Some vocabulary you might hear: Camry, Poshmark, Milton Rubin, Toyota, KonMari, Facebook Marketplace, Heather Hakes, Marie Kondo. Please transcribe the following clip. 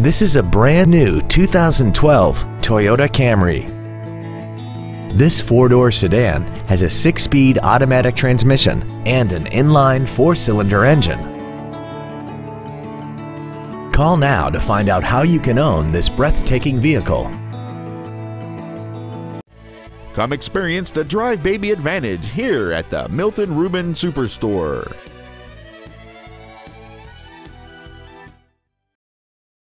This is a brand new 2012 Toyota Camry. This four-door sedan has a six-speed automatic transmission and an inline four-cylinder engine. Call now to find out how you can own this breathtaking vehicle. Come experience the Drive Baby Advantage here at the Milton Rubin Superstore.